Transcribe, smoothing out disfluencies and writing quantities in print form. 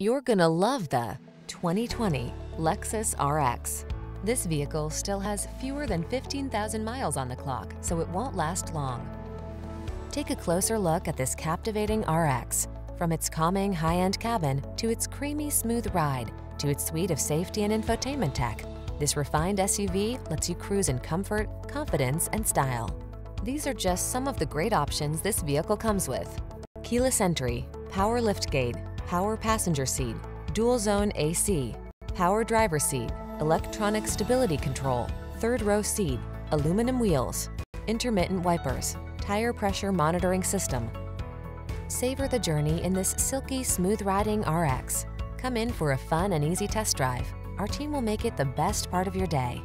You're gonna love the 2020 Lexus RX. This vehicle still has fewer than 15,000 miles on the clock, so it won't last long. Take a closer look at this captivating RX. From its calming high-end cabin, to its creamy smooth ride, to its suite of safety and infotainment tech, this refined SUV lets you cruise in comfort, confidence, and style. These are just some of the great options this vehicle comes with: keyless entry, power liftgate, power passenger seat, dual zone AC, power driver seat, electronic stability control, third row seat, aluminum wheels, intermittent wipers, tire pressure monitoring system. Savor the journey in this silky, smooth-riding RX. Come in for a fun and easy test drive. Our team will make it the best part of your day.